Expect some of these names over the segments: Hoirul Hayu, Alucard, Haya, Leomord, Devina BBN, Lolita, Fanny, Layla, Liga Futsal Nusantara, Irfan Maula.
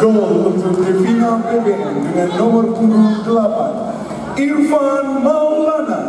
Gol untuk Devina BBN dengan nomor punggung 8, Irfan Maula.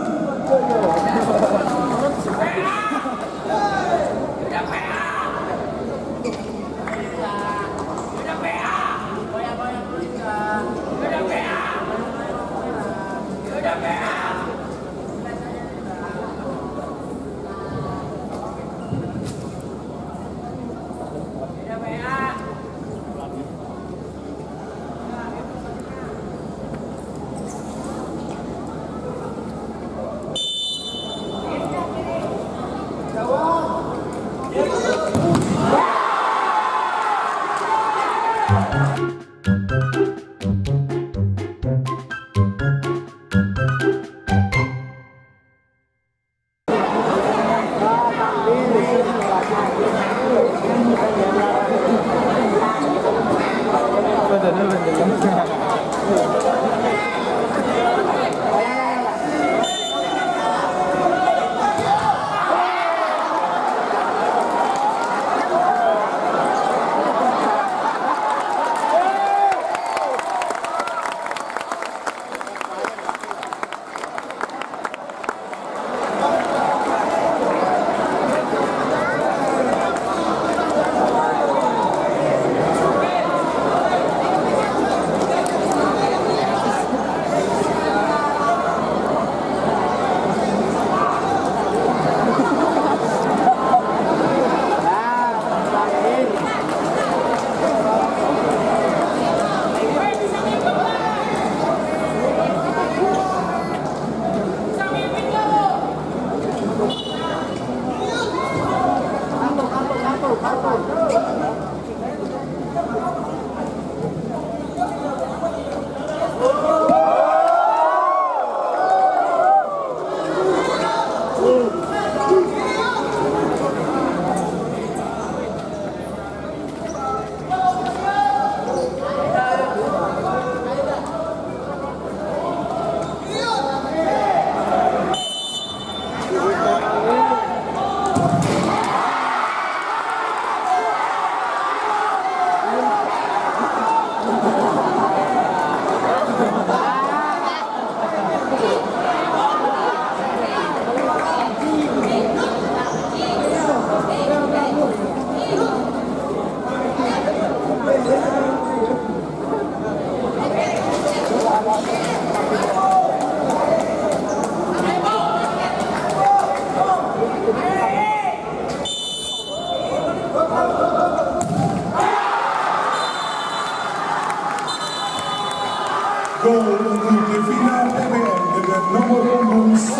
nomor punggung 10,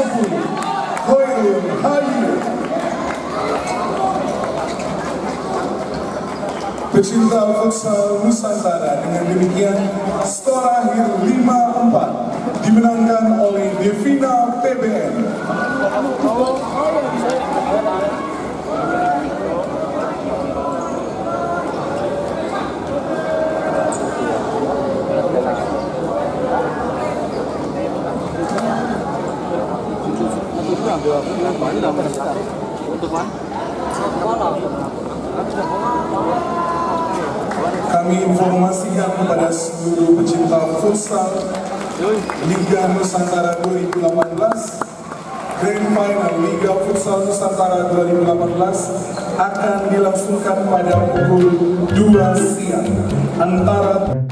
Hoirul Hayu. Pecinta futsal Nusantara, dengan demikian skor akhir 5-4 dimenangkan oleh Devina PBN. Kami informasikan kepada seluruh pecinta futsal Liga Nusantara 2018, Grand Final Liga Futsal Nusantara 2018 akan dilangsungkan pada pukul 2 siang antara